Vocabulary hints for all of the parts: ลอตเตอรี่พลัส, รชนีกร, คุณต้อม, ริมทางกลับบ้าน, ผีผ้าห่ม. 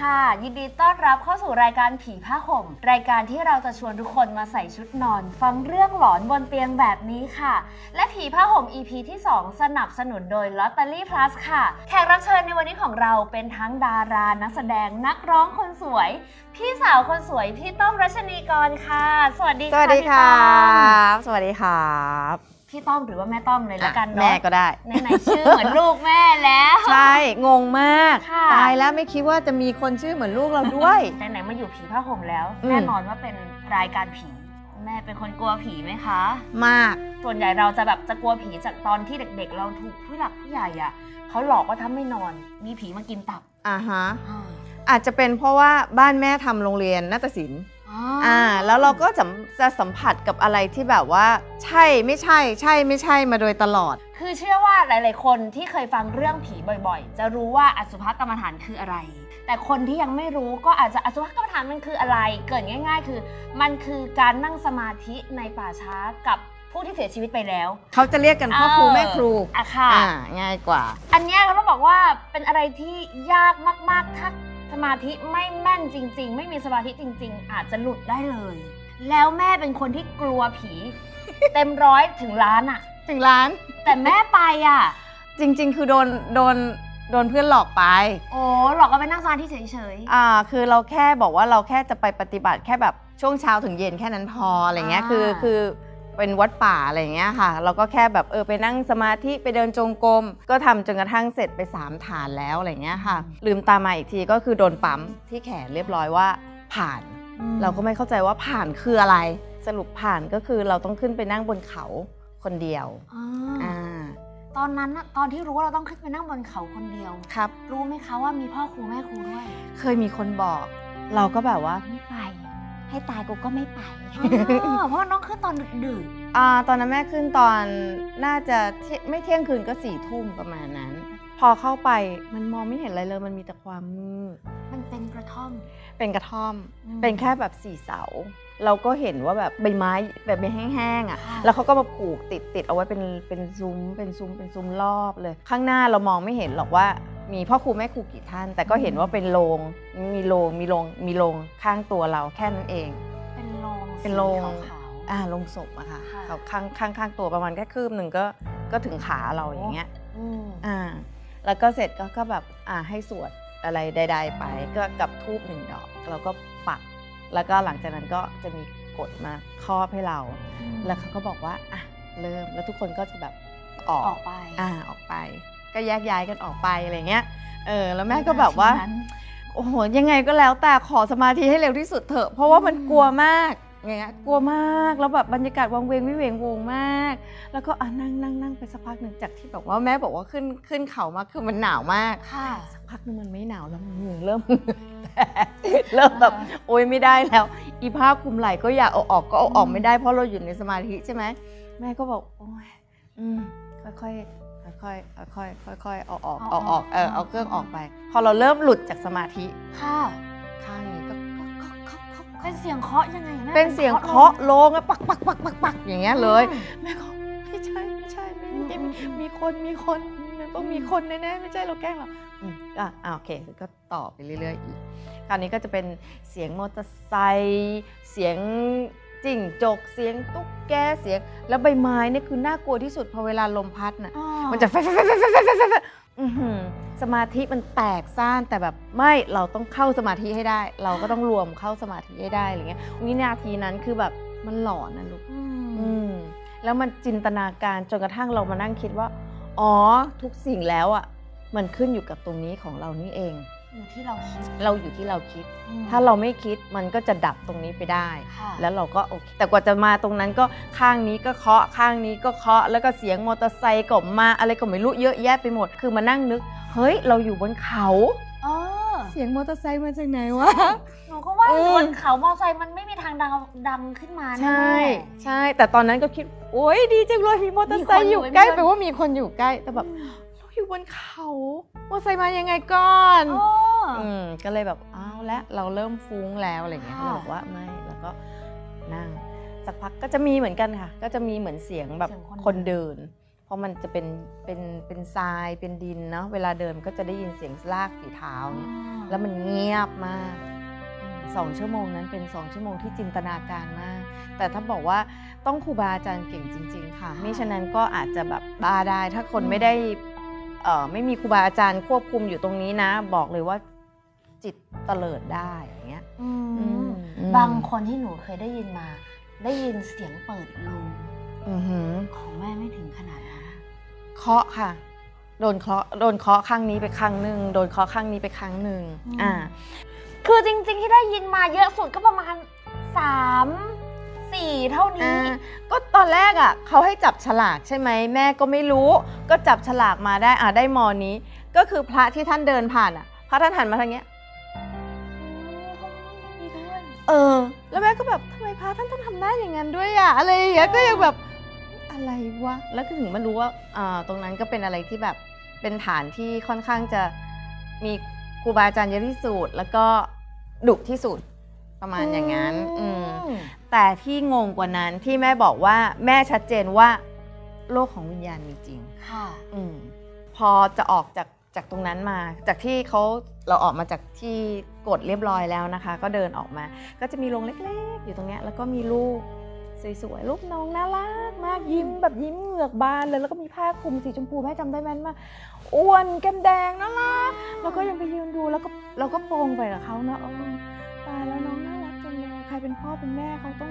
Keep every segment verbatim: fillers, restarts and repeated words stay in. ค่ะยินดีต้อนรับเข้าสู่รายการผีผ้าห่มรายการที่เราจะชวนทุกคนมาใส่ชุดนอนฟังเรื่องหลอนบนเตียงแบบนี้ค่ะและผีผ้าห่ม อี พี ที่สองสนับสนุนโดย ลอตเตอรี่ พลัส ค่ะแขกรับเชิญในวันนี้ของเราเป็นทั้งดารานักแสดงนักร้องคนสวยพี่สาวคนสวยพี่ต้อมรัชนีกรค่ะสวัสดีค่ะสวัสดีครับสวัสดีครับพี่ต้อมหรือว่าแม่ต้อมเลยละกันเนาะแม่ก็ได้ในไหนชื่อเหมือนลูกแม่แล้วใช่งงมากตายแล้วไม่คิดว่าจะมีคนชื่อเหมือนลูกเราด้วยในไหนมาอยู่ผีผ้าห่มแล้วแน่นอนว่าเป็นรายการผีแม่เป็นคนกลัวผีไหมคะมากส่วนใหญ่เราจะแบบจะกลัวผีจากตอนที่เด็กๆเราถูกผู้หลักผู้ใหญ่อะเขาหลอกว่าทำไม่นอนมีผีมากินตับอ่าฮะอาจจะเป็นเพราะว่าบ้านแม่ทำโรงเรียนนาฏศิลป์อ่าแล้วเราก็จะสัมผัสกับอะไรที่แบบว่าใช่ไม่ใช่ใช่ไม่ใช่มาโดยตลอดคือเชื่อว่าหลายๆคนที่เคยฟังเรื่องผีบ่อยๆจะรู้ว่าอสุภกรรมฐานคืออะไรแต่คนที่ยังไม่รู้ก็อาจจะอสุภกรรมฐานมันคืออะไรเกิดง่ายๆคือมันคือการนั่งสมาธิในป่าช้ากับผู้ที่เสียชีวิตไปแล้วเขาจะเรียกกันพ่อครูแม่ครูอ่ะค่ะง่ายกว่าอันนี้เขาบอกว่าเป็นอะไรที่ยากมากๆถ้าสมาธิไม่แม่นจริงๆไม่มีสมาธิจริงๆอาจจะหลุดได้เลยแล้วแม่เป็นคนที่กลัวผี เต็มร้อยถึงล้านอะถึงล้านแต่แม่ไปอะจริงๆคือโดนโดนโดนเพื่อนหลอกไปโอ้หลอกก็ไปนั่งสมาธิเฉยๆอ่าคือเราแค่บอกว่าเราแค่จะไปปฏิบัติแค่แบบช่วงเช้าถึงเย็นแค่นั้นพออะไรเงี้ยคือคือเป็นวัดป่าอะไรอย่างเงี้ยค่ะเราก็แค่แบบเออไปนั่งสมาธิไปเดินจงกรมก็ทำจนกระทั่งเสร็จไปสามฐานแล้วอะไรเงี้ยค่ะลืมตามาอีกทีก็คือโดนปั๊มที่แขนเรียบร้อยว่าผ่านเราก็ไม่เข้าใจว่าผ่านคืออะไรสรุปผ่านก็คือเราต้องขึ้นไปนั่งบนเขาคนเดียวอ่าตอนนั้นตอนที่รู้ว่าเราต้องขึ้นไปนั่งบนเขาคนเดียวครับรู้ไหมคะว่ามีพ่อครูแม่ครูด้วยเคยมีคนบอกเราก็แบบว่าไม่ไปให้ตายกูก็ไม่ไปเพราะน้องขึ้นตอนดึกๆอ่าตอนนั้นแม่ขึ้นตอนน่าจะไม่เที่ยงคืนก็สี่ทุ่มประมาณนั้นพอเข้าไปมันมองไม่เห็นอะไรเลยมันมีแต่ความมืดมันเป็นกระท่อมเป็นกระท่อมเป็นแค่แบบสี่เสาเราก็เห็นว่าแบบใบไม้แบบใบแห้งๆอ่ะแล้วเขาก็มาผูกติดติดเอาไว้เป็นเป็นซุ้มเป็นซุ้มเป็นซุ้มรอบเลยข้างหน้าเรามองไม่เห็นหรอกว่ามีพ่อครูแม่ครูกี่ท่านแต่ก็เห็นว่าเป็นโรงมีโรงมีโรงมีโรงข้างตัวเราแค่นั้นเองเป็นโรงเป็นโรงอ่าโรงศพอะค่ะเขาข้างข้างข้างตัวประมาณแค่คืบหนึ่งก็ก็ถึงขาเราอย่างเงี้ยอ่าแล้วก็เสร็จก็ก็แบบอ่าให้สวดอะไรใดๆไปก็กับธูปหนึ่งดอกเราก็ปักแล้วก็หลังจากนั้นก็จะมีกฎมาครอบให้เราแล้วเขาก็บอกว่าอ่ะเริ่มแล้วทุกคนก็จะแบบออกออกไปอ่าออกไปก็แยกย้ายกันออกไปอะไรเงี้ยเออแล้วแม่ก็แบบว่าโอ้โหยังไงก็แล้วแต่ขอสมาธิให้เร็วที่สุดเถอะเพราะว่ามันกลัวมากอย่างเงี้ยกลัวมากแล้วแบบบรรยากาศวังเวงวิเวงวงมากแล้วก็อ่ะนั่งนั่งนั่งไปสักพักหนึ่งจากที่แบบว่าแม่บอกว่าขึ้นขึ้นเขามาคือมันหนาวมากค่ะสักพักนึงมันไม่หนาวแล้วมันเริ่มเริ่มแบบโอ๊ยไม่ได้แล้วอีผ้าคลุมไหล่ก็อยากเอาออกก็เอาออกไม่ได้เพราะเราอยู่ในสมาธิใช่ไหมแม่ก็บอกโอ๊ยอืมค่อยค่อยๆค่อยๆค่อยๆเอาออกเอาออกเออเอาเครื่องออกไปพอเราเริ่มหลุดจากสมาธิค่ะข้างนี้ก็เป็นเสียงเคาะยังไงแม่เป็นเสียงเคาะโลงอะปักปักปักปักปักอย่างเงี้ยเลยแม่ก็ไม่ใช่ไม่ใช่ไม่ใช่มีคนมีคนมันต้องมีคนแน่ๆไม่ใช่เราแกล้งหรอกอ่ะโอเคก็ต่อไปเรื่อยๆอีกคราวนี้ก็จะเป็นเสียงมอเตอร์ไซค์เสียงจิ้งจกเสียงตุ๊กแกเสียงแล้วใบไม้นี่คือน่ากลัวที่สุดพอเวลาลมพัดน่ะมันจะสมาธิมันแตกซ่านแต่แบบไม่เราต้องเข้าสมาธิให้ได้เราก็ต้องรวมเข้าสมาธิให้ได้อะไรเงี้ยวินาทีนั้นคือแบบมันหลอนนะลูกแล้วมันจินตนาการจนกระทั่งเรามานั่งคิดว่าอ๋อทุกสิ่งแล้วอ่ะมันขึ้นอยู่กับตรงนี้ของเรานี่เองอยู่ที่เราคิดเราอยู่ที่เราคิดถ้าเราไม่คิดมันก็จะดับตรงนี้ไปได้แล้วเราก็โอเคแต่กว่าจะมาตรงนั้นก็ข้างนี้ก็เคาะข้างนี้ก็เคาะแล้วก็เสียงมอเตอร์ไซค์ก็มาอะไรก็ไม่รู้เยอะแยะไปหมดคือมานั่งนึกเฮ้ยเราอยู่บนเขาเสียงมอเตอร์ไซค์มาจากไหนวะหนูก็ว่าบนเขามอเตอร์ไซค์มันไม่มีทางดังขึ้นมาใช่ใช่แต่ตอนนั้นก็คิดโอ๊ยดีจังเลยมีมอเตอร์ไซค์อยู่ใกล้แปลว่ามีคนอยู่ใกล้แต่แบบเราอยู่บนเขามอเตอร์ไซค์มายังไงก่อนอืมก็เลยแบบอ้าวแล้วเราเริ่มฟุ้งแล้วอะไรเงี้ยเขาบอกว่าไม่แล้วก็นั่งสักพักก็จะมีเหมือนกันค่ะก็จะมีเหมือนเสียงแบบคนเดิน เพราะมันจะเป็นเป็นเป็นทรายเป็นดินเนาะเวลาเดินก็จะได้ยินเสียงลากฝีเท้าเนี่ยแล้วมันเงียบมากสองชั่วโมงนั้นเป็นสองชั่วโมงที่จินตนาการมากแต่ถ้าบอกว่าต้องครูบาอาจารย์เก่งจริงๆค่ะมิฉะนั้นก็อาจจะแบบบ้าได้ถ้าคนไม่ได้เอ่อไม่มีครูบาอาจารย์ควบคุมอยู่ตรงนี้นะบอกเลยว่าจิตเตลิดได้อย่างเงี้ยบางคนที่หนูเคยได้ยินมาได้ยินเสียงเปิดรูของแม่ไม่ถึงขนาดนั้นเคาะค่ะโดนเคาะโดนเคาะครั้งนี้ไปครั้งหนึ่งโดนเคาะครั้งนี้ไปครั้งหนึ่งอ่าคือจริงๆที่ได้ยินมาเยอะสุดก็ประมาณสามสี่เท่านี้ก็ตอนแรกอ่ะเขาให้จับฉลากใช่ไหมแม่ก็ไม่รู้ก็จับฉลากมาได้อ่าได้มอนี้ก็คือพระที่ท่านเดินผ่านอ่ะพระท่านหันมาทางเนี้ยเออแล้วแม่ก็แบบทำไมพระท่านท่านทำได้อย่างนั้นด้วยอ่ะอะไรอย่างเงี้ยก็ยังแบบอะไรวะแล้วก็ถึงมารู้ว่าอ่าตรงนั้นก็เป็นอะไรที่แบบเป็นฐานที่ค่อนข้างจะมีครูบาอาจารย์เยอะที่สุดแล้วก็ดุที่สุดประมาณอย่างนั้นอืมแต่ที่งงกว่านั้นที่แม่บอกว่าแม่ชัดเจนว่าโลกของวิญญาณมีจริงค่ะอืมพอจะออกจากจากตรงนั้นมาจากที่เขาเราออกมาจากที่กดเรียบร้อยแล้วนะคะก็เดินออกมาก็จะมีโรงเล็กๆอยู่ตรงเนี้ยแล้วก็มีรูปสวยๆรูปน้องน่ารักมากยิ้มแบบยิ้มเหงือกบานเลยแล้วก็มีผ้าคลุมสีชมพูแม่จำได้แม่นมากอ้วนแก้มแดงน่ารักแล้วก็ยังไปยืนดูแล้วก็เราก็โปร่งไปกับเขาเนาะตายแล้วน้องน่ารักจังเลยใครเป็นพ่อเป็นแม่เขาต้อง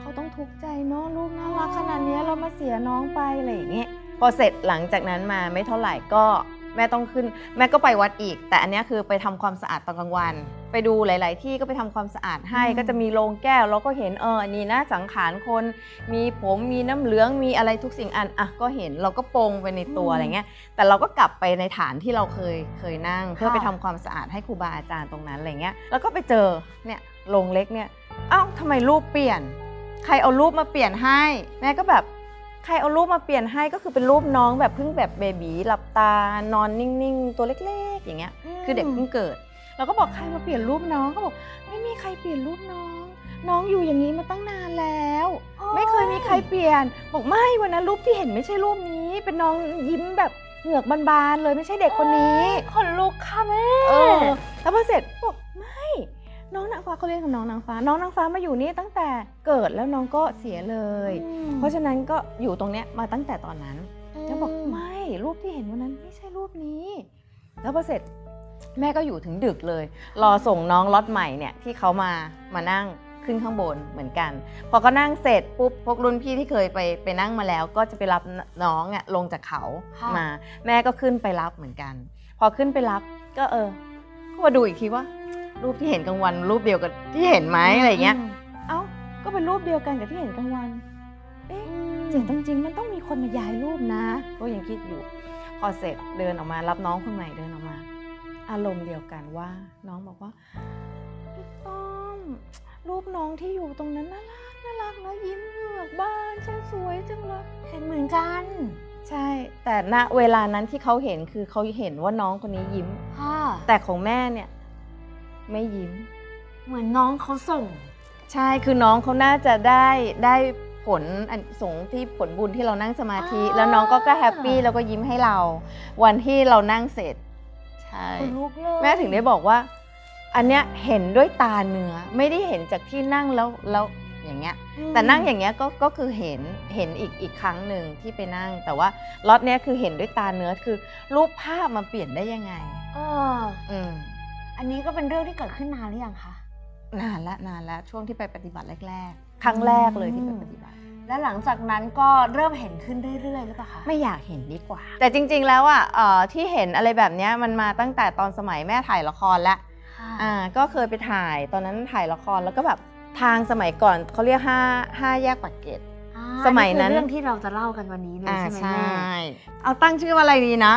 เขาต้องทุกข์ใจเนาะลูกน่ารักขนาดนี้เรามาเสียน้องไปอะไรอย่างเงี้ยพอเสร็จหลังจากนั้นมาไม่เท่าไหร่ก็แม่ต้องขึ้นแม่ก็ไปวัดอีกแต่อันนี้คือไปทำความสะอาดตอนกลางวันไปดูหลายๆที่ก็ไปทำความสะอาดให้ก็จะมีโรงแก้วเราก็เห็นเออนี่นะสังขารคนมีผมมีน้ำเหลืองมีอะไรทุกสิ่งอันอ่ะก็เห็นเราก็ปรงไปในตัวอะไรเงี้ยแต่เราก็กลับไปในฐานที่เราเคยเคยนั่งเพื่อไปทำความสะอาดให้ครูบาอาจารย์ตรงนั้นอะไรเงี้ยแล้วก็ไปเจอเนี่ยโรงเล็กเนี่ยเอ้าทำไมรูปเปลี่ยนใครเอารูปมาเปลี่ยนให้แม่ก็แบบใครเอารูปมาเปลี่ยนให้ก็คือเป็นรูปน้องแบบเพิ่งแบบเบบี๋หลับตานอนนิ่งๆตัวเล็กๆอย่างเงี้ยคือเด็กเพิ่งเกิดเราก็บอกใครมาเปลี่ยนรูปน้องก็บอกไม่มีใครเปลี่ยนรูปน้องน้องอยู่อย่างนี้มาตั้งนานแล้วไม่เคยมีใครเปลี่ยนบอกไม่วันนั้นรูปที่เห็นไม่ใช่รูปนี้เป็นน้องยิ้มแบบเหงือกบานๆเลยไม่ใช่เด็กคนนี้คนลูกค่ะแม่แล้วพอเสร็จบอกไม่น้องนางฟ้าเขาเรียกของน้องนางฟ้าน้องนางฟ้ามาอยู่นี่ตั้งแต่เกิดแล้วน้องก็เสียเลยเพราะฉะนั้นก็อยู่ตรงเนี้ยมาตั้งแต่ตอนนั้นแล้วบอกไม่รูปที่เห็นวันนั้นไม่ใช่รูปนี้แล้วพอเสร็จแม่ก็อยู่ถึงดึกเลยรอส่งน้องล็อตใหม่เนี่ยที่เขามามานั่งขึ้นข้างบนเหมือนกันพอก็นั่งเสร็จปุ๊บพวกรุ่นพี่ที่เคยไปไปนั่งมาแล้วก็จะไปรับน้องอ่ะลงจากเขามาแม่ก็ขึ้นไปรับเหมือนกันพอขึ้นไปรับก็เออก็มาดูอีกทีว่ารูปที่เห็นกลางวันรูปเดียวกันที่เห็นไหมอะไรเงี้ยเอ้าก็เป็นรูปเดียวกันกับที่เห็นกลางวันเอ๊ะจริงจริงมันต้องมีคนมาย้ายรูปนะก็ยังคิดอยู่พอเสร็จเดินออกมารับน้องคนใหม่เดินออกมาอารมณ์เดียวกันว่าน้องบอกว่าพี่ต้อมรูปน้องที่อยู่ตรงนั้นน่ารักน่ารักนะยิ้มเหงือกบานช่างสวยจังเลยเห็นเหมือนกันใช่แต่ณเวลานั้นที่เขาเห็นคือเขาเห็นว่าน้องคนนี้ยิ้มแต่ของแม่เนี่ยไม่ยิ้มเหมือนน้องเขาส่งใช่คือน้องเขาน่าจะได้ได้ผลอันสงที่ผลบุญที่เรานั่งสมาธิแล้วน้องก็ก็แฮปปี้แล้วก็ยิ้มให้เราวันที่เรานั่งเสร็จใช่แม่ถึงได้บอกว่าอันเนี้ยเห็นด้วยตาเนื้อไม่ได้เห็นจากที่นั่งแล้วแล้วอย่างเงี้ยแต่นั่งอย่างเงี้ยก็ก็คือเห็นเห็นอีกอีกครั้งหนึ่งที่ไปนั่งแต่ว่าล็อตเนี้ยคือเห็นด้วยตาเนื้อคือรูปภาพมันเปลี่ยนได้ยังไงอ๋ออืมอันนี้ก็เป็นเรื่องที่เกิดขึ้นนานหรือยังคะนานละนานละช่วงที่ไปปฏิบัติแรกๆครั้งแรกเลยที่ไปปฏิบัติและหลังจากนั้นก็เริ่มเห็นขึ้นเรื่อยๆหรือเปล่าคะไม่อยากเห็นดีกว่าแต่จริงๆแล้วอ่ะที่เห็นอะไรแบบนี้มันมาตั้งแต่ตอนสมัยแม่ถ่ายละครละอ่าก็เคยไปถ่ายตอนนั้นถ่ายละครแล้วก็แบบทางสมัยก่อนเขาเรียกห้าห้าแยกปากเกร็ดสมัยนั้นเรื่องที่เราจะเล่ากันวันนี้เลยใช่ไหมใช่เอาตั้งชื่อว่าอะไรดีนะ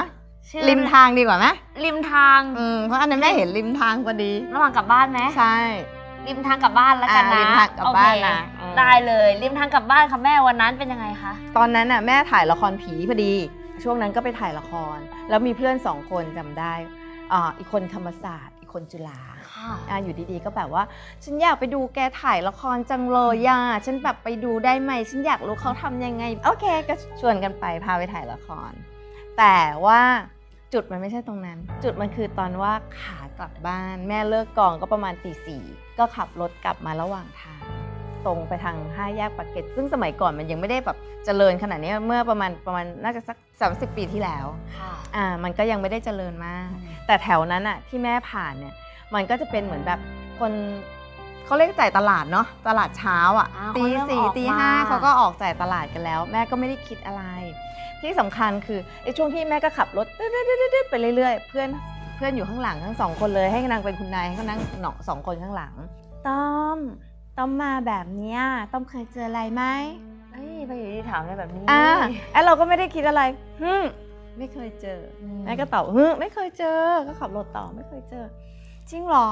ริมทางดีกว่าไหมริมทางอืมเพราะอันนั้นแม่เห็นริมทางพอดีระหว่างกลับบ้านไหมใช่ริมทางกลับบ้านแล้วกันนะริมทางกลับบ้านนะได้เลยริมทางกลับบ้านค่ะแม่วันนั้นเป็นยังไงคะตอนนั้นน่ะแม่ถ่ายละครผีพอดีช่วงนั้นก็ไปถ่ายละครแล้วมีเพื่อนสองคนจำได้อ่าอีกคนธรรมศาสตร์อีกค คนจุฬาอยู่ดีๆก็แบบว่าฉันอยากไปดูแกถ่ายละครจังเลยอ่ะฉันแบบไปดูได้ไหมฉันอยากรู้เขาทำยังไงโอเคก็ชวนกันไปพาไปถ่ายละครแต่ว่าจุดมันไม่ใช่ตรงนั้นจุดมันคือตอนว่าขากลับบ้านแม่เลิกกองก็ประมาณตีสี่ก็ขับรถกลับมาระหว่างทางตรงไปทางห้าแยกปากเกร็ดซึ่งสมัยก่อนมันยังไม่ได้แบบเจริญขนาดนี้เมื่อประมาณประมาณน่าจะสักสามสิบปีที่แล้วอ่ามันก็ยังไม่ได้เจริญมากแต่แถวนั้นอ่ะที่แม่ผ่านเนี่ยมันก็จะเป็นเหมือนแบบคนเขาเรียกจ่ายตลาดเนาะตลาดเช้าอ่ะตีสี่ตีห้าเขาก็ออกจ่ายตลาดกันแล้วแม่ก็ไม่ได้คิดอะไรที่สำคัญคือไอ้ช่วงที่แม่ก็ขับรถไปเรื่อยๆเพื่อนเพื่อนอยู่ข้างหลังทั้งสองคนเลยให้นางเป็นคุณนายให้นางเนาะสองคนข้างหลังต้อมต้อมมาแบบนี้ต้อมเคยเจออะไรไหมเอ้ยไปอยู่ดีถามอะไรแบบนี้อ่ะแล้วเราก็ไม่ได้คิดอะไรฮึไม่เคยเจอแม่ก็ตอบฮึไม่เคยเจอก็ขับรถต่อไม่เคยเจอจริงหรอ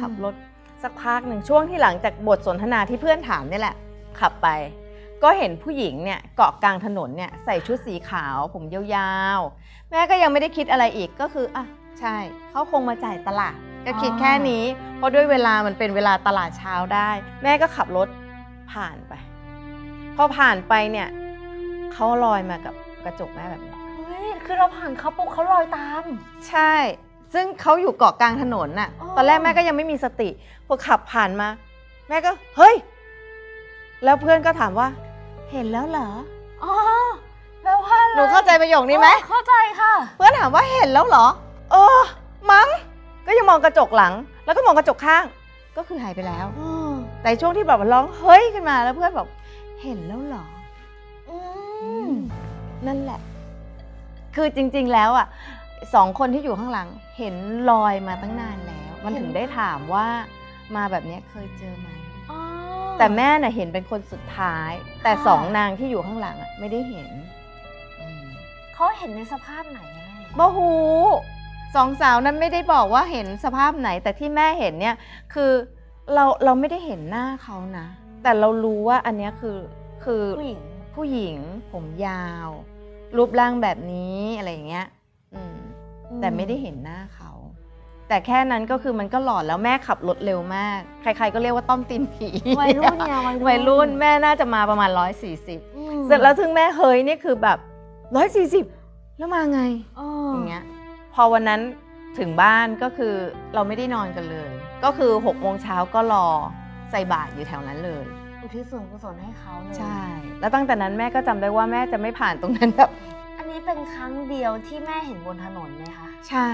ขับรถสักพักหนึ่งช่วงที่หลังจากบทสนทนาที่เพื่อนถามนี่แหละขับไปก็เห็นผู้หญิงเนี่ยเกาะกลางถนนเนี่ยใส่ชุดสีขาวผมยาวๆแม่ก็ยังไม่ได้คิดอะไรอีกก็คืออ่ะใช่เขาคงมาจ่ายตลาดก็คิดแค่นี้เพราะด้วยเวลามันเป็นเวลาตลาดเช้าได้แม่ก็ขับรถผ่านไปพอผ่านไปเนี่ยเขาลอยมากับกระจกแม่แบบนี้เฮ้ยคือเราผ่านเขาปุ๊บเขาลอยตามใช่ซึ่งเขาอยู่เกาะกลางถนนน่ะตอนแรกแม่ก็ยังไม่มีสติพอขับผ่านมาแม่ก็เฮ้ยแล้วเพื่อนก็ถามว่าเห็นแล้วเหรออ๋อแปลว่าหนูเข้าใจประโยคนี้ไหมเข้าใจค่ะเพื่อนถามว่าเห็นแล้วเหรอเออมั้งก็ยังมองกระจกหลังแล้วก็มองกระจกข้างก็คือหายไปแล้วแต่ช่วงที่แบบร้องเฮ้ยขึ้นมาแล้วเพื่อนบอกเห็นแล้วเหรอนั่นแหละคือจริงๆแล้วอ่ะสองคนที่อยู่ข้างหลังเห็นลอยมาตั้งนานแล้วมันถึงได้ถามว่ามาแบบนี้เคยเจอไหมแต่แม่น่ะเห็นเป็นคนสุดท้ายแต่สองนางที่อยู่ข้างหลังอ่ะไม่ได้เห็นเขาเห็นในสภาพไหนแม่บ่หูสองสาวนั้นไม่ได้บอกว่าเห็นสภาพไหนแต่ที่แม่เห็นเนี่ยคือเราเราไม่ได้เห็นหน้าเขานะแต่เรารู้ว่าอันนี้คือคือผู้หญิงผู้หญิงผมยาวรูปร่างแบบนี้อะไรอย่างเงี้ยอืมแต่ไม่ได้เห็นหน้าเขาแต่แค่นั้นก็คือมันก็หลอนแล้วแม่ขับรถเร็วมากใครๆก็เรียกว่าต้อมตีนผีวัยรุ่นเนี่ยวัยรุ่นแม่น่าจะมาประมาณหนึ่งร้อยสี่สิบเสร็จแล้วถึงแม่เฮ้ยนี่คือแบบหนึ่งร้อยสี่สิบแล้วมาไงอย่างเงี้ยพอวันนั้นถึงบ้านก็คือเราไม่ได้นอนกันเลยก็คือหกโมงเช้าก็รอใส่บาตรอยู่แถวนั้นเลยอุทิศส่วนกุศลให้เขาเลยใช่แล้วตั้งแต่นั้นแม่ก็จำได้ว่าแม่จะไม่ผ่านตรงนั้นแบบอันนี้เป็นครั้งเดียวที่แม่เห็นบนถนนไหมคะใช่